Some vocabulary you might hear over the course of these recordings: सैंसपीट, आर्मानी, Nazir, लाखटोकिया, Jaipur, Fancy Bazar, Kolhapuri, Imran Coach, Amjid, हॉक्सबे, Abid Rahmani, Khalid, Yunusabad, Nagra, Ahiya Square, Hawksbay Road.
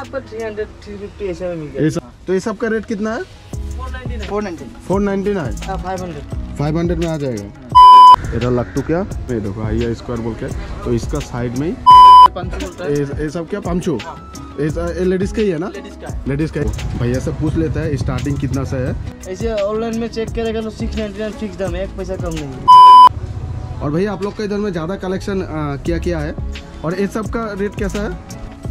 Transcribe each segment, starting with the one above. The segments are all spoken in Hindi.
आपको 350 ऐसा में मिल जाएगा। तो ये सब का रेट कितना है? 499। 500 में आ जाएगा। इधर लट्टू क्या ये देखो आइया स्क्वायर बोल के, तो इसका साइड में ये सब क्या पंचो लेडीज का ही है ना, लेडीज का ही। भैया से पूछ लेता है स्टार्टिंग कितना से है। ऐसे ऑनलाइन में चेक करेगा तो 699 फिक्स दाम है, एक पैसा कम नहीं। और भैया आप लोग का इधर में ज़्यादा कलेक्शन क्या क्या है और ये सब का रेट कैसा है?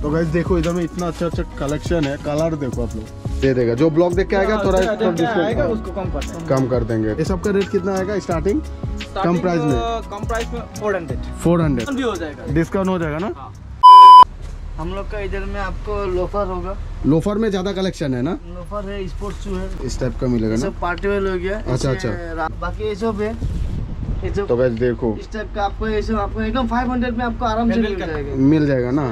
तो गाइस देखो इधर में इतना अच्छा अच्छा कलेक्शन है। कलर देखो आप लोग दे देगा जो ब्लॉग देख के आएगा थोड़ा उसको कम कर देंगे। ये सब का रेट कितना आएगा स्टार्टिंग कम प्राइस में? कम प्राइस में 400 भी हो जाएगा, डिस्काउंट हो जाएगा ना। हम लोग का इधर में आपको लोफर होगा, लोफर में ज्यादा कलेक्शन है ना। लोफर है, स्पोर्ट्स शू है, इस टाइप का मिलेगा ना। सब पार्टी वेयर हो गया। अच्छा। बाकी ये सब है, ये सब तो गाइस देखो इस टाइप का आपको, ये सब आपको एकदम 500 में आपको आराम से मिल जाएगा ना।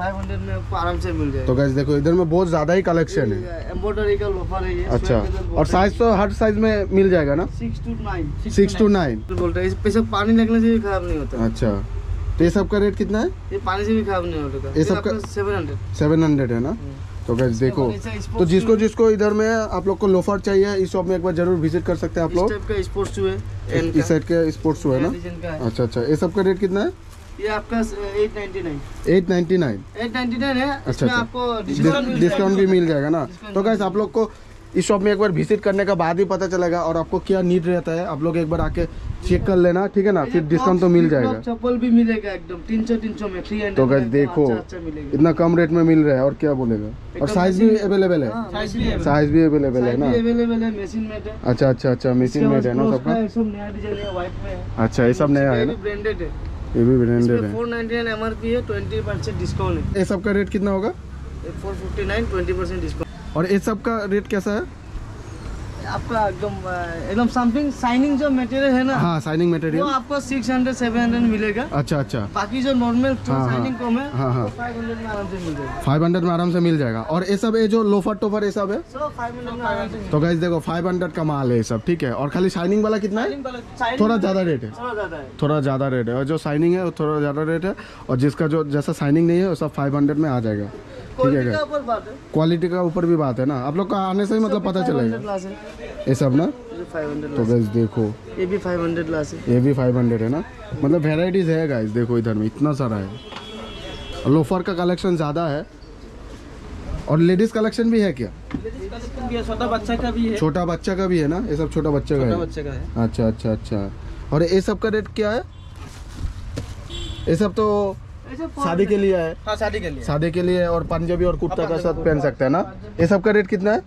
500 में आपको आराम से मिल जाएगा। तो गाइस देखो इधर में बहुत ज्यादा ही कलेक्शन है। एम्ब्रॉयडरी का लोफर है ये। अच्छा, और साइज तो हर साइज में मिल जाएगा ना। 6 to 9 बोलता है। इस पे सब पानी लगने से भी खराब नहीं होता। अच्छा, तो ये सब का रेट कितना है? ये पानी से भी खराब नहीं होता। ये सब का 700 है ना। तो गाइस देखो तो जिसको जिसको इधर में आप लोग को लोफर चाहिए इस शॉप में एक बार जरूर विजिट कर सकते हैं आप लोग। इस टाइप का स्पोर्ट्स शू है, इस साइड का स्पोर्ट्स शू है ना। अच्छा, ये सब का रेट कितना है? ये आपका 899 है। अच्छा, आपको डिस्काउंट भी मिल जाएगा ना। तो गाइस आप लोग को इस शॉप में एक बार विजिट करने का बाद ही पता चलेगा और आपको क्या नीड रहता है। आप लोग एक बार आके चेक कर लेना, ठीक है ना। फिर डिस्काउंट तो मिल जाएगा। चप्पल भी मिलेगा एकदम 300 में 300। तो गाइस देखो इतना कम रेट में मिल रहा है और क्या बोलेगा। और साइज भी अवेलेबल है। साइज भी अवेलेबल है ना। अच्छा, मशीन मेड है ना सबका। अच्छा, ये सब नया है ना, ब्रांडेड है। ये भी ब्रांडेड है। 499 एमआरपी है, 20% डिस्काउंट है। ये सब का रेट कितना होगा? 459, 20% डिस्काउंट। और ये सब का रेट कैसा है? आपका एकदम समथिंग शाइनिंग जो मटेरियल है ना। हाँ, शाइनिंग मटेरियल वो आपको 600-700 मिलेगा। अच्छा, बाकी जो नॉर्मल शाइनिंग कम है 500 में आराम से मिल जाएगा। 500 में आराम से मिल जाएगा। और ये सब ये जो लोफर टोफर ये सब है 500 में आराम से। तो गाइस देखो 500 का माल है ये सब, ठीक है। और खाली शाइनिंग वाला कितना है? थोड़ा ज्यादा रेट है, थोड़ा ज्यादा रेट है। और जो शाइनिंग है वो थोड़ा ज्यादा रेट है। और जिसका जो जैसा शाइनिंग नहीं है वो सब 500 में आ जाएगा। क्वालिटी का ऊपर भी बात है ना। आप लोग का आने से ही मतलब पता चलेगा ये सब ना। तो गाइस देखो ये भी 500 लास है, ये भी 500 है ना। मतलब वेराइटीज है गाइस। देखो इधर में इतना सारा है। लोफर का कलेक्शन ज़्यादा है और लेडीज़ कलेक्शन भी है। क्या छोटा बच्चा का भी है? छोटा बच्चा का भी है ना। ये सब छोटा बच्चा का है। अच्छा। और ये सब का रेट क्या है? ये सब तो शादी के लिए है। हाँ, शादी के लिए और पंजाबी और कुर्ता का साथ पहन सकते हैं ना। ये सब का रेट कितना है?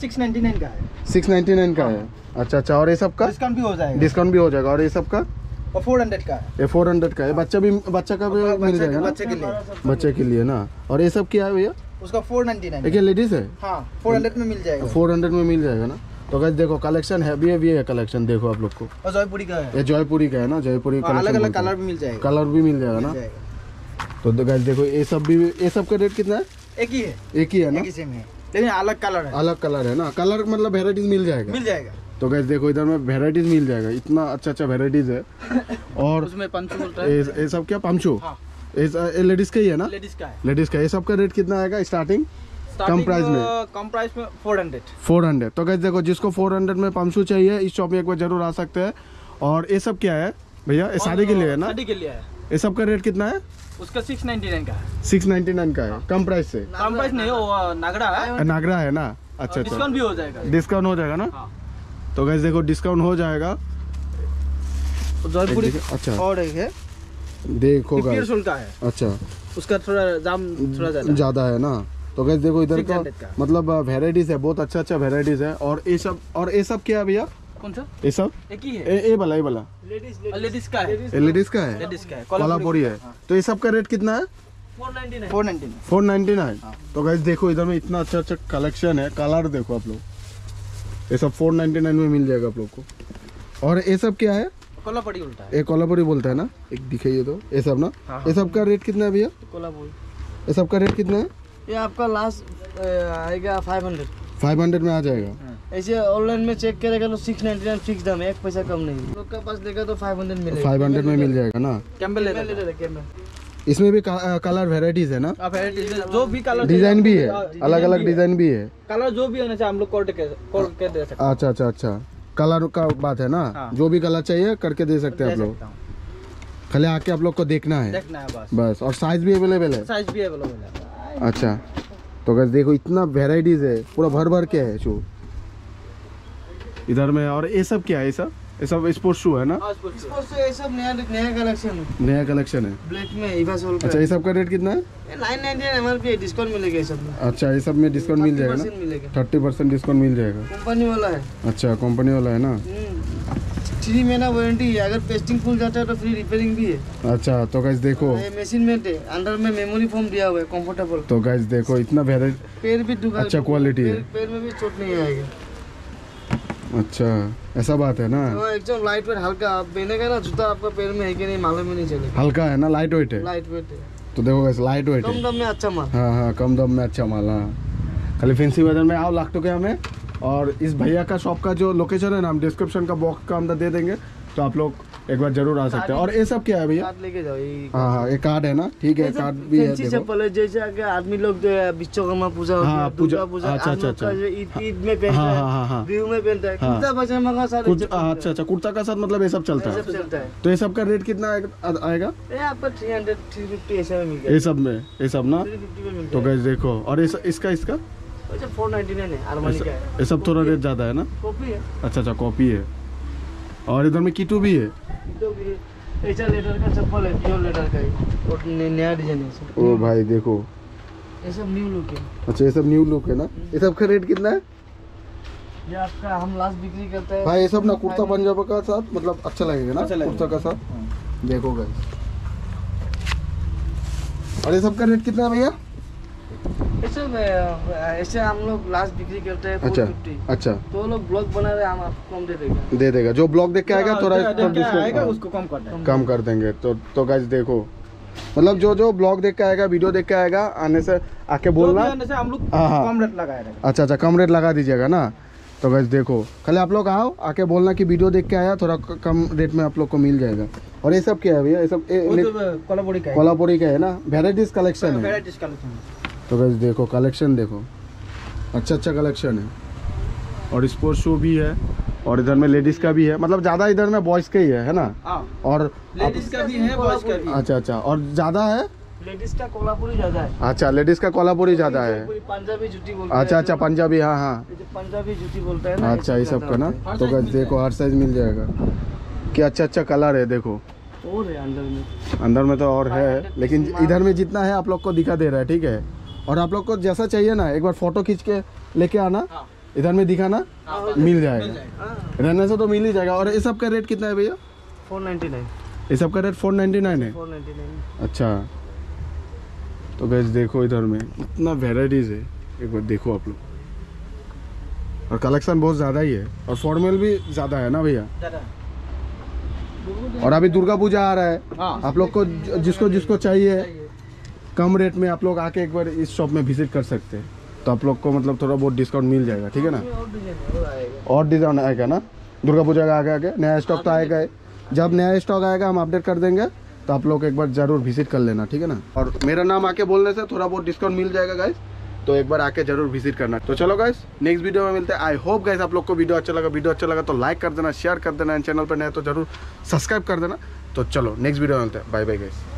699 का है। 699 का है। अच्छा। और ये सब का डिस्काउंट भी हो जाएगा। और ये सब का 400 का है। 400 का है। बच्चा का भी मिल जाएगा। बच्चे के लिए ना। और ये सब क्या है भैया? उसका 499 है। लेडीज है। हाँ, 400 में मिल जाएगा। 400 में मिल जाएगा ना। तो गाइस देखो कलेक्शन है भी है कलेक्शन। देखो आप लोग को जयपुरी का है। ये जयपुरी का है ना। जयपुरी का अलग अलग कलर भी मिल जाएगा। ना। तो गाइस देखो ये सब का रेट कितना है? एक ही है ना। लेकिन अलग कलर है ना। कलर मतलब वेराइटीज मिल जाएगा। तो गाइस देखो इधर में वेराइटीज मिल जाएगा। इतना अच्छा वेराइटीज है। और उसमें पंचो बोलता है। ये सब क्या पंचो? ये लेडीज का ही है ना। लेडीज का। ये सब का रेट कितना आएगा स्टार्टिंग कम प्राइस में 400। तो गाइस देखो जिसको 400 में पंचो चाहिए इस शॉप में एक बार जरूर आ सकते हैं। और ये सब क्या है भैया? शादी के लिए है ना। ये सब का रेट कितना है? उसका 699 का है। 699 का है। कम प्राइस से। कम प्राइस नहीं है, नागरा है ना। अच्छा, डिस्काउंट भी हो जाएगा। डिस्काउंट हो जाएगा ना। हाँ। तो गाइस देखो डिस्काउंट हो जाएगा। जयपुरी अच्छा और एक है देखो गाइस। अच्छा, उसका थोड़ा दाम थोड़ा ज्यादा है ना। तो गाइस देखो इधर का मतलब वेराइटीज है। बहुत अच्छा वेराइटीज है। और ये सब क्या है भैया? कौन सा? ये सब एक ही है। ये वाला लेडीज का है। कोल्हापुरी है। तो ये सब का रेट कितना है? 499। तो गाइस देखो इधर में इतना अच्छा कलेक्शन है। कलर देखो आप लोग। ये सब 499 में मिल जाएगा आप लोग को। और ये सब क्या है? कोल्हापुरी बोलता है। ये कोल्हापुरी बोलता है ना। एक दिखाइए तो ये सब ना। ये सब का रेट कितना है भैया? कोल्हापुरी। ये सब का रेट कितना है? ये आपका लास्ट आएगा 500 में आ जाएगा। ऐसे ऑनलाइन में चेक करेगा तो 699 फिक्स दाम है, एक पैसा कम नहीं। लोग का पास देखा तो 500 मिलेगा। 500 में मिल जाएगा ना। Camel leather. इसमें भी कलर वेराइटीज है ना, जो भी कलर डिजाइन भी है, अलग अलग डिजाइन भी है, कलर जो भी होना चाहिए हम लोग करके दे सकते हैं। अच्छा अच्छा अच्छा, कलर का बात है ना। हाँ। जो भी कलर चाहिए करके दे सकते हैं आप लोग, खाली आके आप लोग को देखना है बस। और साइज भी अवेलेबल है, साइज भी अवेलेबल है। अच्छा तो गाइस देखो इतना वेराइटीज है, पूरा भर भर के है शू इधर में। और ये सब क्या है, ये सब स्पोर्ट्स शू है ना? स्पोर्ट्स शू ये सब नया कलेक्शन है, नया कलेक्शन है ब्लैक में इवासोल का। अच्छा ये सब का रेट कितना है? 999 एमआरपी, डिस्काउंट मिलेगा ये सब में। अच्छा ये सब में डिस्काउंट मिल जाएगा ना, 30% डिस्काउंट मिल जाएगा। कंपनी वाला है। अच्छा कंपनी वाला है ना। 3 महीना वारंटी है, अगर पेस्टिंग फूल जाता है तो फ्री रिपेयरिंग भी है। अच्छा तो गाइस देखो ये मशीन मेड है, अंदर में मेमोरी फोम दिया हुआ है, कंफर्टेबल। तो गाइस देखो इतना वैरायटी, पैर भी दुखा, अच्छा क्वालिटी है, पैर में भी चोट नहीं आएगा। अच्छा ऐसा बात है ना, एकदम लाइट वेट, हल्का। आप पहनेगा ना जूता, आपका पैर में है कि नहीं मालूम ही नहीं चलेगा, हल्का है ना, लाइट वेट है। तो देखो गाइस लाइट वेट है, कम दाम में अच्छा माल। हाँ हाँ कम दाम में अच्छा माल। हाँ खाली फैंसी बाजार में आओ लाखटोकिया में। और इस भैया का शॉप का जो लोकेशन है ना, हम डिस्क्रिप्शन का बॉक्स का अंदर दे देंगे, तो आप लोग एक बार जरूर आ सकते हैं। और ये सब क्या है भैया? कार्ड लेके जाओ। हाँ हाँ ये कार्ड है ना, ठीक है कार्ड भी है। चप्पल है जैसे कि आदमी लोग विश्वकर्मा पूजा, दुर्गा पूजा, ईद में पहनता है, बिहू में पहनता है, कुर्ता पजामा का साथ। अच्छा कुर्ता का साथ, मतलब ये सब चलता है। तो ये सब का रेट कितना आएगा? आपका 300-350 ऐसा मिलेगा ये सब में, ये सब ना। तो गाइस देखो और इसका 499 है, आर्मानी का है। ये सब थोड़ा रेट ज्यादा है ना, कॉपी है। अच्छा अच्छा कॉपी है। और इधर में कीटू भी है, ऐसा लेदर का चप्पल है, प्योर लेदर का है और नया डिजाइन है सब। ओ भाई देखो ये सब न्यू लुक है। अच्छा ये सब न्यू लुक है ना। ये सब का रेट कितना है? ये आपका हम लास्ट बिक्री करते हैं भाई ये सब ना, कुर्ता पंजाबी का साथ, मतलब अच्छा लगेगा ना कुर्ता का साथ। देखो गाइस और ये सब का रेट कितना है भैया? ऐसे हम लोग लास्ट बिक्री करते हैं 450। अच्छा तो लोग ब्लॉग बना रहे, हम आपको कम दे देगा जो ब्लॉग देख के आएगा थोड़ा उसको कम कर देंगे। तो गाइस देखो मतलब जो ब्लॉग देख के आएगा, वीडियो देख के आएगा, आने से आके बोलना, हम लोग कम रेट लगा देंगे। अच्छा अच्छा कम रेट लगा दीजिएगा ना। तो गाइस देखो खाली आप लोग आओ, आके बोलना कि वीडियो देख के आया, थोड़ा कम रेट में आप लोग को मिल जाएगा। और ये सब क्या है भैया? ये सब कोल्हापुरी का है ना, वेराइटीज कलेक्शन है। तो गाइस देखो कलेक्शन देखो, अच्छा अच्छा कलेक्शन है। और स्पोर्ट्स शू भी है और इधर में लेडीज का भी है, मतलब ज़्यादा इधर में बॉयज़ का ही है ना। और लेडीज का भी है, बॉयज़ का भी। अच्छा और ज़्यादा है लेडीज का, कोल्हापुरी ज़्यादा है। अच्छा लेडीज का कोल्हापुरी ज़्यादा है, पंजाबी जूती बोलते हैं। अच्छा पंजाबी, हाँ हाँ पंजाबी जूती बोलते हैं। अच्छा ये सब का ना। तो गाइस देखो हर साइज मिल जाएगा, क्या अच्छा कलर है देखो। और है अंदर में तो और है, लेकिन इधर में जितना है आप लोग को दिखा दे रहा है, ठीक है। और आप लोग को जैसा चाहिए ना, एक बार फोटो खींच के लेके आना, इधर में दिखाना, मिल जाएगा। रहने से तो मिल ही जाएगा। और ये सब का रेट कितना है भैया? 499। ये सब का रेट 499 है। 499। अच्छा तो गाइस देखो इधर में इतना वेराइटीज है, एक बार देखो आप लोग। और कलेक्शन बहुत ज़्यादा ही है और फॉर्मल भी ज़्यादा है ना भैया। और अभी दुर्गा पूजा आ रहा है, आप लोग को जिसको चाहिए कम रेट में, आप लोग आके एक बार इस शॉप में विजिट कर सकते हैं। तो आप लोग को मतलब थोड़ा बहुत डिस्काउंट मिल जाएगा, ठीक है ना। और डिजाइन आएगा ना, दुर्गा पूजा का आगे नया स्टॉक तो आएगा। जब नया स्टॉक आएगा हम अपडेट कर देंगे, तो आप लोग एक बार ज़रूर विजिट कर लेना, ठीक है ना। और मेरा नाम आके बोलने से थोड़ा बहुत डिस्काउंट मिल जाएगा गाइस, तो एक बार आके जरूर विजिट करना। तो चलो गाइस नेक्स्ट वीडियो में मिलते हैं। आई होप गाइस आप लोग को वीडियो अच्छा लगा तो लाइक कर देना, शेयर कर देना, चैनल पर नया तो जरूर सब्सक्राइब कर देना। तो चलो नेक्स्ट वीडियो में मिलते हैं, बाय बाय गाइस।